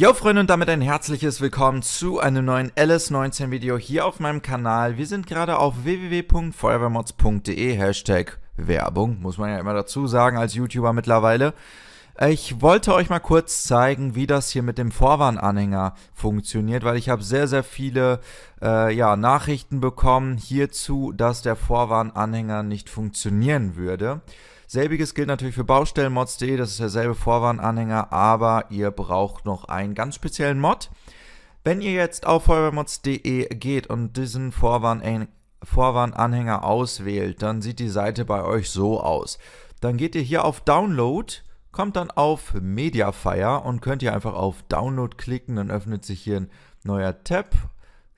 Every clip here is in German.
Jo Freunde und damit ein herzliches Willkommen zu einem neuen LS19 Video hier auf meinem Kanal. Wir sind gerade auf www.feuerwehrmods.de, Hashtag Werbung, muss man ja immer dazu sagen als YouTuber mittlerweile. Ich wollte euch mal kurz zeigen, wie das hier mit dem Vorwarnanhänger funktioniert, weil ich habe sehr viele Nachrichten bekommen hierzu, dass der Vorwarnanhänger nicht funktionieren würde. Selbiges gilt natürlich für Baustellenmods.de, das ist derselbe Vorwarnanhänger, aber ihr braucht noch einen ganz speziellen Mod. Wenn ihr jetzt auf feuerwehrmods.de geht und diesen Vorwarnanhänger auswählt, dann sieht die Seite bei euch so aus. Dann geht ihr hier auf Download, kommt dann auf Mediafire und könnt ihr einfach auf Download klicken, dann öffnet sich hier ein neuer Tab.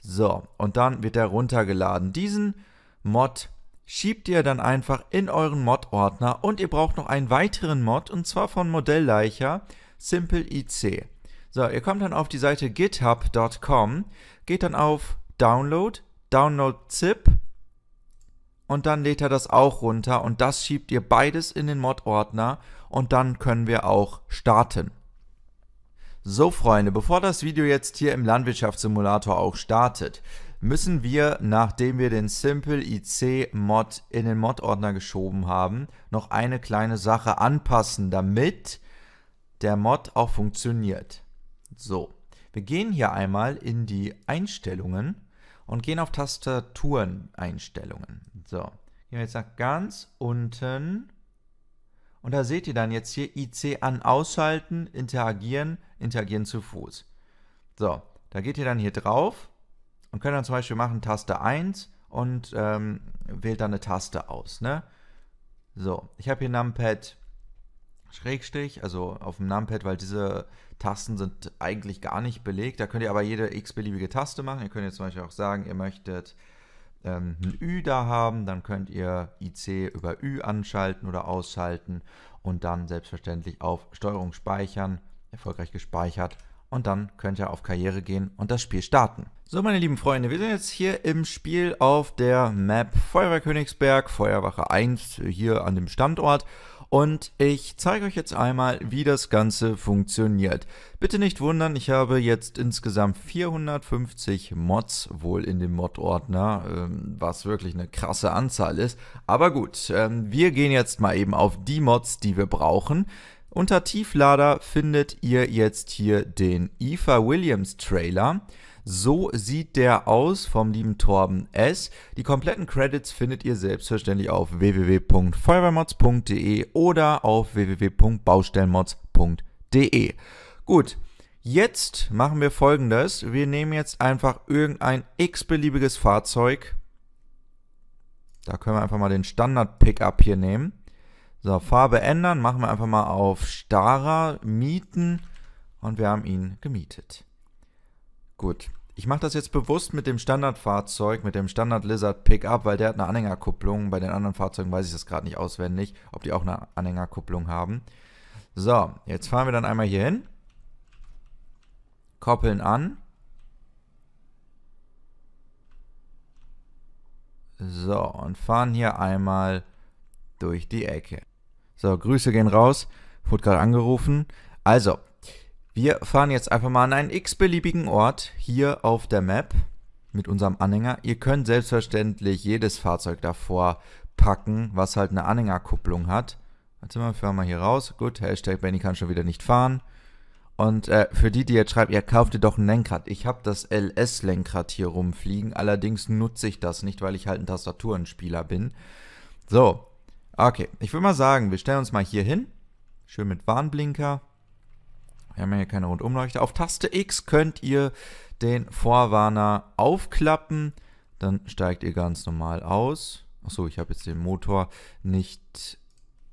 So, und dann wird er runtergeladen. Diesen Mod schiebt ihr dann einfach in euren Mod-Ordner und ihr braucht noch einen weiteren Mod und zwar von Modellleicher, Simple IC. So, ihr kommt dann auf die Seite github.com, geht dann auf Download, Download-Zip und dann lädt er das auch runter und das schiebt ihr beides in den Mod-Ordner und dann können wir auch starten. So Freunde, bevor das Video jetzt hier im Landwirtschaftssimulator auch startet, müssen wir, nachdem wir den Simple IC Mod in den Mod-Ordner geschoben haben, noch eine kleine Sache anpassen, damit der Mod auch funktioniert. So, wir gehen hier einmal in die Einstellungen und gehen auf Tastaturen-Einstellungen. So, gehen wir jetzt nach ganz unten und da seht ihr dann jetzt hier IC an, ausschalten, interagieren, interagieren zu Fuß. So, da geht ihr dann hier drauf. Und können dann zum Beispiel machen Taste 1 und wählt dann eine Taste aus. Ne? So, ich habe hier Numpad Schrägstrich, also auf dem Numpad, weil diese Tasten sind eigentlich gar nicht belegt. Da könnt ihr aber jede x-beliebige Taste machen. Ihr könnt jetzt zum Beispiel auch sagen, ihr möchtet ein Ü da haben. Dann könnt ihr IC über Ü anschalten oder ausschalten. Und dann selbstverständlich auf Steuerung speichern, erfolgreich gespeichert. Und dann könnt ihr auf Karriere gehen und das Spiel starten. So meine lieben Freunde, wir sind jetzt hier im Spiel auf der Map Feuerwehr Königsberg, Feuerwache 1 hier an dem Standort. Und ich zeige euch jetzt einmal, wie das Ganze funktioniert. Bitte nicht wundern, ich habe jetzt insgesamt 450 Mods wohl in dem Mod-Ordner, was wirklich eine krasse Anzahl ist. Aber gut, wir gehen jetzt mal eben auf die Mods, die wir brauchen. Unter Tieflader findet ihr jetzt hier den IFA Williams Trailer. So sieht der aus vom lieben Torben S. Die kompletten Credits findet ihr selbstverständlich auf www.feuerwehrmods.de oder auf www.baustellenmods.de. Gut, jetzt machen wir Folgendes. Wir nehmen jetzt einfach irgendein x-beliebiges Fahrzeug. Da können wir einfach mal den Standard Pickup hier nehmen. So, Farbe ändern, machen wir einfach mal auf Stara, mieten und wir haben ihn gemietet. Gut, ich mache das jetzt bewusst mit dem Standardfahrzeug, mit dem Standard Lizard Pickup, weil der hat eine Anhängerkupplung. Bei den anderen Fahrzeugen weiß ich das gerade nicht auswendig, ob die auch eine Anhängerkupplung haben. So, jetzt fahren wir dann einmal hier hin, koppeln an. So, und fahren hier einmal durch die Ecke. So, Grüße gehen raus. Wurde gerade angerufen. Also, wir fahren jetzt einfach mal an einen x-beliebigen Ort hier auf der Map mit unserem Anhänger. Ihr könnt selbstverständlich jedes Fahrzeug davor packen, was halt eine Anhängerkupplung hat. Warte mal, fahren wir hier raus. Gut, Hashtag Benny kann schon wieder nicht fahren. Und für die jetzt schreibt, ihr kauft ihr doch ein Lenkrad. Ich habe das LS-Lenkrad hier rumfliegen. Allerdings nutze ich das nicht, weil ich halt ein Tastaturenspieler bin. So. Okay, ich würde mal sagen, wir stellen uns mal hier hin. Schön mit Warnblinker. Wir haben ja hier keine Rundumleuchte. Auf Taste X könnt ihr den Vorwarner aufklappen. Dann steigt ihr ganz normal aus. Achso, ich habe jetzt den Motor nicht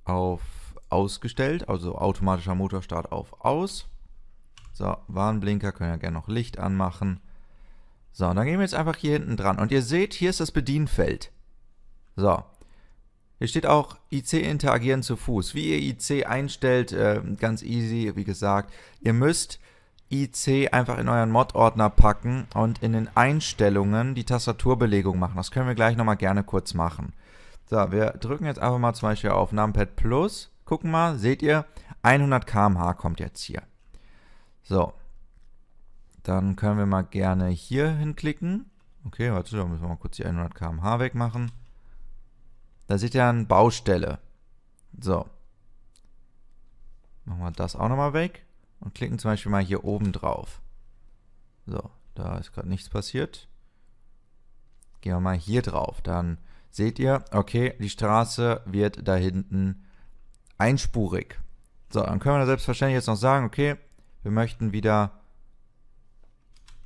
auf ausgestellt. Also automatischer Motorstart auf aus. So, Warnblinker, können ja gerne noch Licht anmachen. So, und dann gehen wir jetzt einfach hier hinten dran. Und ihr seht, hier ist das Bedienfeld. So. Hier steht auch IC interagieren zu Fuß. Wie ihr IC einstellt, ganz easy, wie gesagt. Ihr müsst IC einfach in euren Mod-Ordner packen und in den Einstellungen die Tastaturbelegung machen. Das können wir gleich nochmal gerne kurz machen. So, wir drücken jetzt einfach mal zum Beispiel auf Numpad Plus. Gucken mal, seht ihr, 100 km/h kommt jetzt hier. So, Dann können wir mal gerne hier hinklicken. Okay, warte, da müssen wir mal kurz die 100 km/h wegmachen. Da seht ihr dann Baustelle. So. Machen wir das auch nochmal weg und klicken zum Beispiel mal hier oben drauf. So, da ist gerade nichts passiert. Gehen wir mal hier drauf. Dann seht ihr, okay, die Straße wird da hinten einspurig. So, dann können wir da selbstverständlich jetzt noch sagen, okay, wir möchten wieder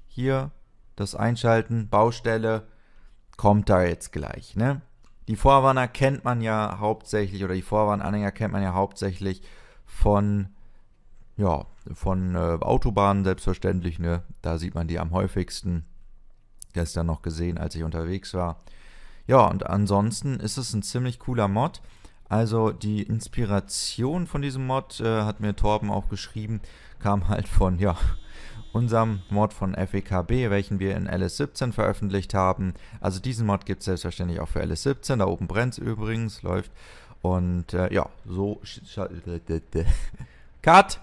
hier das einschalten. Baustelle kommt da jetzt gleich, ne? Die Vorwarner kennt man ja hauptsächlich, oder die Vorwarnanhänger kennt man ja hauptsächlich von, ja, von Autobahnen selbstverständlich, ne? Da sieht man die am häufigsten. Gestern noch gesehen, als ich unterwegs war. Ja, und ansonsten ist es ein ziemlich cooler Mod. Also die Inspiration von diesem Mod, hat mir Torben auch geschrieben, kam halt von, ja, unserem Mod von FEKB, welchen wir in LS17 veröffentlicht haben. Also diesen Mod gibt es selbstverständlich auch für LS17. Da oben brennt es übrigens, läuft. Und ja, so... Cut!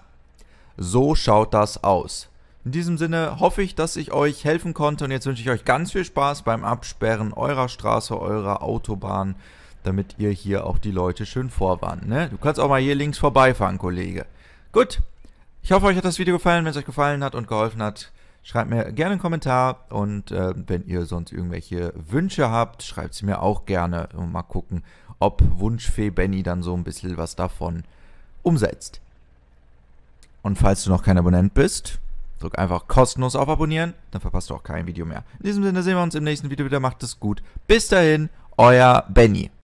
So schaut das aus. In diesem Sinne hoffe ich, dass ich euch helfen konnte. Und jetzt wünsche ich euch ganz viel Spaß beim Absperren eurer Straße, eurer Autobahn, damit ihr hier auch die Leute schön vorwarnt, ne? Du kannst auch mal hier links vorbeifahren, Kollege. Gut, ich hoffe, euch hat das Video gefallen. Wenn es euch gefallen hat und geholfen hat, schreibt mir gerne einen Kommentar. Und wenn ihr sonst irgendwelche Wünsche habt, schreibt sie mir auch gerne. Und mal gucken, ob Wunschfee Benny dann so ein bisschen was davon umsetzt. Und falls du noch kein Abonnent bist, drück einfach kostenlos auf Abonnieren, dann verpasst du auch kein Video mehr. In diesem Sinne sehen wir uns im nächsten Video wieder. Macht es gut. Bis dahin, euer Benny.